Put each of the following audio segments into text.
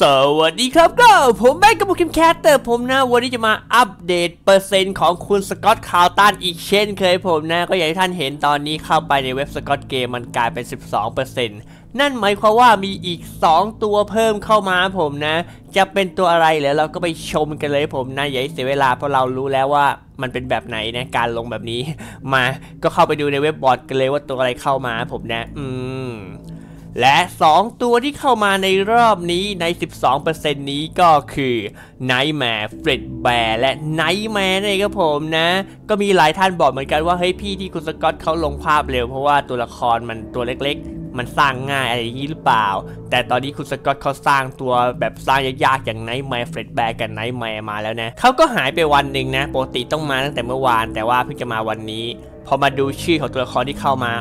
สวัสดีครับก็ผมแบงค์กับผมคิมแคทเตอร์ผมนะวันนี้จะมาอัปเดตเปอร์เซ็นต์ของคุณสกอตคาวตันอีกเช่นเคยผมนะก็อย่างที่ท่านเห็นตอนนี้เข้าไปในเว็บสกอตเกมมันกลายเป็น 12% นั่นหมายความว่ามีอีก2ตัวเพิ่มเข้ามาผมนะจะเป็นตัวอะไรแล้วเราก็ไปชมกันเลยผมนะอย่าให้เสียเวลาเพราะเรารู้แล้วว่ามันเป็นแบบไหนนะการลงแบบนี้มาก็เข้าไปดูในเว็บบอร์ดกันเลยว่าตัวอะไรเข้ามาผมนะและ2ตัวที่เข้ามาในรอบนี้ใน 12% นี้ก็คือ Nightmare Fredbear และ Nightmare นี่ครับผมนะก็มีหลายท่านบอกเหมือนกันว่าเฮ้ยพี่ที่คุณสกอตเขาลงภาพเร็วเพราะว่าตัวละครมันตัวเล็กๆมันสร้างง่ายอะไรอย่างนี้หรือเปล่าแต่ตอนนี้คุณสกอตเขาสร้างตัวแบบสร้างยากๆอย่าง Nightmare Fredbear กับ Nightmare มาแล้วนะเขาก็หายไปวันหนึ่งนะปกติต้องมาตั้งแต่เมื่อวานแต่ว่าเพิ่งจะมาวันนี้พอมาดูชื่อของตัวละครที่เข้ามา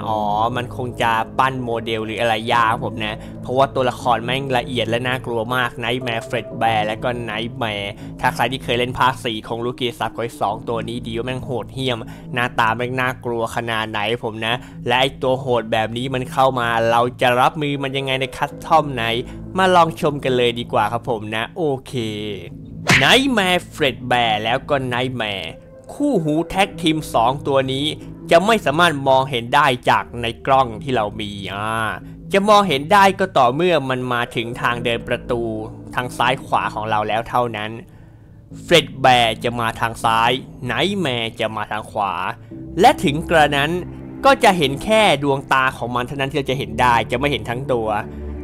มันคงจะปั้นโมเดลหรืออะไรยากผมนะเพราะว่าตัวละครแม่งละเอียดและน่ากลัวมาก Nightmare Fredbear และก็ Nightmare ถ้าใครที่เคยเล่นภาค 4 ของลูกเกซับก็2ตัวนี้ดีว่าแม่งโหดเหี้ยมหน้าตาแม่งน่ากลัวขนาดไหนผมนะและไอตัวโหดแบบนี้มันเข้ามาเราจะรับมือมันยังไงในคัสตอมไหนมาลองชมกันเลยดีกว่าครับผมนะโอเค Nightmare Fredbear แล้วก็ Nightmare คู่หูแท็กทีม2ตัวนี้จะไม่สามารถมองเห็นได้จากในกล้องที่เรามีจะมองเห็นได้ก็ต่อเมื่อมันมาถึงทางเดินประตูทางซ้ายขวาของเราแล้วเท่านั้นเฟรดแบร์จะมาทางซ้ายไนท์แมร์จะมาทางขวาและถึงกระนั้นก็จะเห็นแค่ดวงตาของมันเท่านั้นที่เราจะเห็นได้จะไม่เห็นทั้งตัว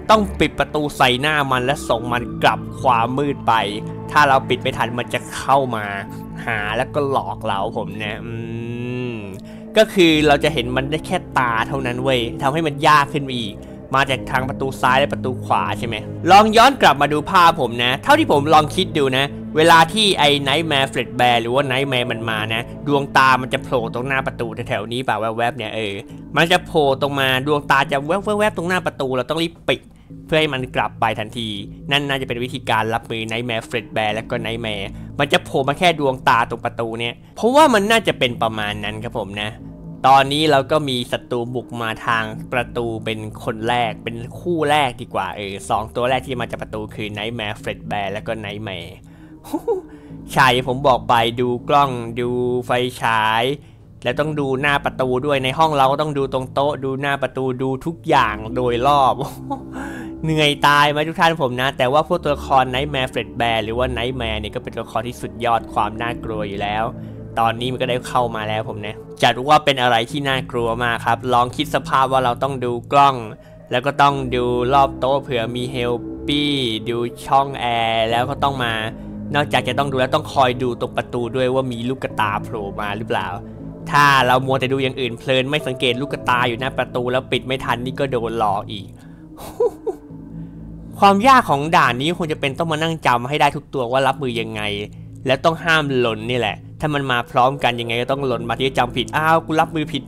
ต้องปิดประตูใส่หน้ามันและส่งมันกลับความมืดไปถ้าเราปิดไม่ทันมันจะเข้ามาหาแล้วก็หลอกเราผมเนี่ยก็คือเราจะเห็นมันได้แค่ตาเท่านั้นเว้ยทำให้มันยากขึ้นไปอีกมาจากทางประตูซ้ายและประตูขวาใช่ไหมลองย้อนกลับมาดูภาพผมนะเท่าที่ผมลองคิดดูนะเวลาที่ไอ้ Nightmare Fredbear หรือว่า Nightmare มันมานะดวงตามันจะโผล่ตรงหน้าประตูแถวๆนี้ป่ะแวบๆเนี่ยมันจะโผล่ตรงมาดวงตาจะแวบๆตรงหน้าประตูเราต้องรีบปิดเพื่อให้มันกลับไปทันทีนั่นน่าจะเป็นวิธีการรับมือ Nightmare Fredbear และก็ Nightmare มันจะโผล่มาแค่ดวงตาตรงประตูเนี่ยเพราะว่ามันน่าจะเป็นประมาณนั้นครับผมนะตอนนี้เราก็มีศัตรูบุกมาทางประตูเป็นคนแรกเป็นคู่แรกดีกว่าสองตัวแรกที่มาจากประตูคือ Nightmare Fredbear และก็ Nightmare ใช่ผมบอกไปดูกล้องดูไฟฉายแล้วต้องดูหน้าประตูด้วยในห้องเราก็ต้องดูตรงโต๊ะดูหน้าประตูดูทุกอย่างโดยรอบเหนื่อยตายไหมทุกท่านผมนะแต่ว่าพวกตัวละคร Nightmare Fredbear หรือว่า Nightmare เนี่ยก็เป็นตัวละครที่สุดยอดความน่ากลัวอยู่แล้วตอนนี้มันก็ได้เข้ามาแล้วผมนะจัดว่าเป็นอะไรที่น่ากลัวมากครับลองคิดสภาพว่าเราต้องดูกล้องแล้วก็ต้องดูรอบโต๊ะเผื่อมีเฮลปี้ดูช่องแอร์แล้วก็ต้องมานอกจากจะต้องดูแล้วต้องคอยดูตรงประตูด้วยว่ามีลูกตาโผล่มาหรือเปล่าถ้าเรามัวแต่ดูอย่างอื่นเพลินไม่สังเกตลูกตาอยู่หน้าประตูแล้วปิดไม่ทันนี่ก็โดนหลอกอีก ความยากของด่านนี้ควรจะเป็นต้องมานั่งจำให้ได้ทุกตัวว่ารับมือยังไงแล้วต้องห้ามหล่นนี่แหละถ้ามันมาพร้อมกันยังไงก็ต้องหล่นมาที่จำผิดกูรับมือผิด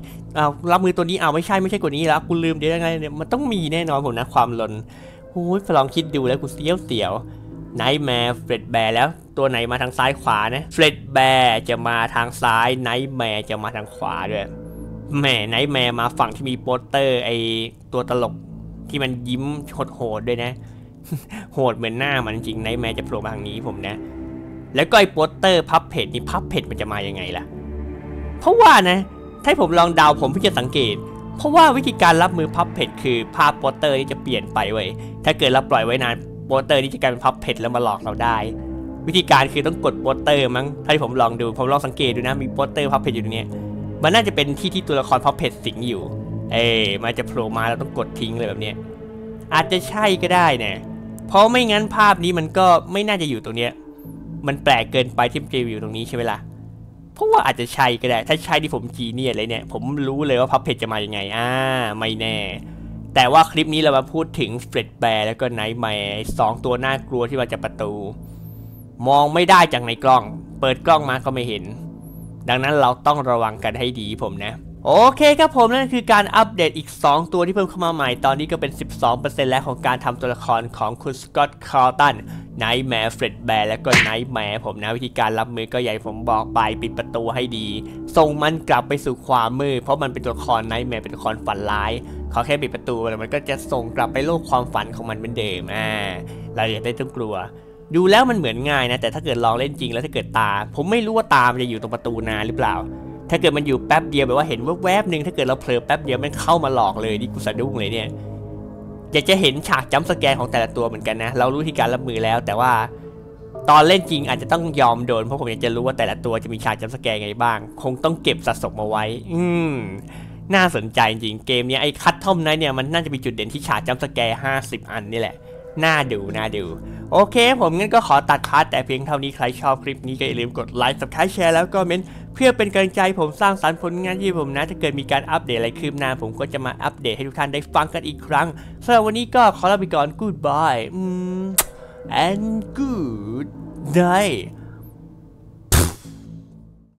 กูรับมือตัวนี้ไม่ใช่กว่านี้แล้วกูลืมเดี๋ยวยังไงเนี่ยมันต้องมีแน่นอนผมนะความหล่นโอ้ยลองคิดดูแล้วกูเสียวNightmare Fredbear แล้วตัวไหนมาทางซ้ายขวานะ Fredbear จะมาทางซ้าย Nightmare จะมาทางขวาด้วยแหม Nightmare มาฝั่งที่มีโปสเตอร์ไอตัวตลกที่มันยิ้มโหดด้วยนะ โหดเหมือนหน้ามันจริง Nightmare จะโผล่มาทางนี้ผมนะแล้วก็ไอโปสเตอร์พับเพจนี่พับเพจมันจะมายังไงล่ะเพราะว่านะถ้าผมลองเดาผมเพิ่งจะสังเกตเพราะว่าวิธีการรับมือพับเพจคือภาพโปสเตอร์นี่จะเปลี่ยนไปเว้ยถ้าเกิดเราปล่อยไว้นานโปสเตอร์นี่จะกลายเป็นพับเพจแล้วมาหลอกเราได้วิธีการคือต้องกดโปสเตอร์มั้งถ้าผมลองดูผมลองสังเกตดูนะมีโปสเตอร์พับเพจอยู่ตรงนี้มันน่าจะเป็นที่ที่ตัวละครพับเพจสิงอยู่มันจะโผล่มาเราต้องกดทิ้งเลยแบบนี้อาจจะใช่ก็ได้นะเพราะไม่งั้นภาพนี้มันก็ไม่น่าจะอยู่ตรงนี้มันแปลกเกินไปที่มันจะอยู่ตรงนี้ใช่ไหมล่ะเพราะว่าอาจจะใช่ก็ได้ถ้าใช่ที่ผมจีเนียสเลยเนี่ยผมรู้เลยว่าพับเพจจะมาอย่างไงไม่แน่แต่ว่าคลิปนี้เรามาพูดถึง Fredbear แล้วก็ Nightmare 2ตัวน่ากลัวที่มาจากประตูมองไม่ได้จากในกล้องเปิดกล้องมาก็ไม่เห็นดังนั้นเราต้องระวังกันให้ดีผมนะโอเคครับผมนั่นคือการอัปเดตอีก2ตัวที่เพิ่มเข้ามาใหม่ตอนนี้ก็เป็น 12% แล้วของการทำตัวละครของคุณสกอตคาวตัน Nightmare Fredbear แล้วก็ Nightmare ผมนะวิธีการรับมือก็อย่างผมบอกไปปิดประตูให้ดีส่งมันกลับไปสู่ความมืดเพราะมันเป็นตัวละคร Nightmare เป็นตัวละครฝันร้ายเขาแค่ปิดประตูแล้วมันก็จะส่งกลับไปโลกความฝันของมันเหมือนเดิม เราอย่าได้ต้องกลัวดูแล้วมันเหมือนง่ายนะแต่ถ้าเกิดลองเล่นจริงแล้วถ้าเกิดตาผมไม่รู้ว่าตามันจะอยู่ตรงประตูนานหรือเปล่าถ้าเกิดมันอยู่แป๊บเดียวแบบว่าเห็นแวบๆหนึ่งถ้าเกิดเราเผลอแป๊บเดียวมันเข้ามาหลอกเลยนี่กูสะดุ้งเลยเนี่ยอยากจะเห็นฉากจัมป์สแกร์ของแต่ละตัวเหมือนกันนะเรารู้วิธีการรับมือแล้วแต่ว่าตอนเล่นจริงอาจจะต้องยอมโดนเพราะผมอยากจะรู้ว่าแต่ละตัวจะมีฉากจัมป์สแกร์ไงบ้างคงต้องเก็บสะสมมาไว้น่าสนใจจริงเกมนี้ไอ้คัตทอมไนท์เนี่ยมันน่าจะมีจุดเด่นที่ฉากจัมป์สแกร์50อันนี่แหละน่าดูโอเคผมงั้นก็ขอตัดพาร์ทแต่เพียงเท่านี้ใครชอบคลิปนี้ก็อย่าลืมกดไลค์ Subscribe แชร์แล้วก็เม้นเพื่อเป็นกำลังใจผมสร้างสรรค์ผลงานที่ผมนะถ้าเกิดมีการอัปเดตอะไรคืบหน้าผมก็จะมาอัปเดตให้ทุกท่านได้ฟังกันอีกครั้งสำหรับวันนี้ก็ขอลาไปก่อน Goodbye and good night